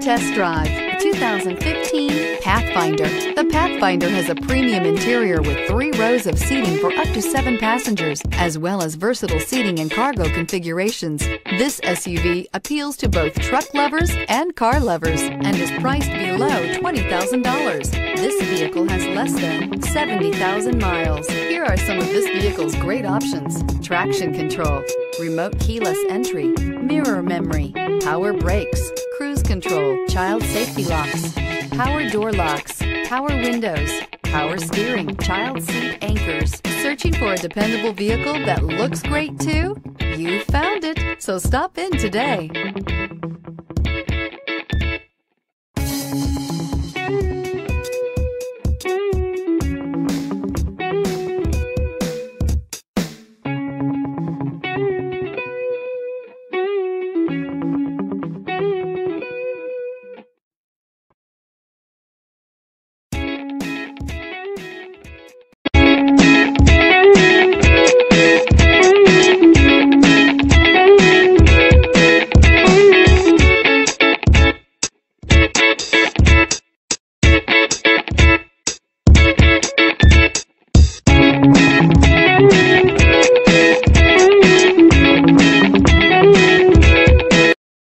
test drive the 2015 Pathfinder. The Pathfinder has a premium interior with 3 rows of seating for up to 7 passengers, as well as versatile seating and cargo configurations. This SUV appeals to both truck lovers and car lovers and is priced below $20,000. This vehicle has less than 70,000 miles. Here are some of this vehicle's great options: traction control, remote keyless entry, mirror memory, power brakes, cruise control, child safety locks, power door locks, power windows, power steering, child seat anchors. Searching for a dependable vehicle that looks great too? You found it, so stop in today.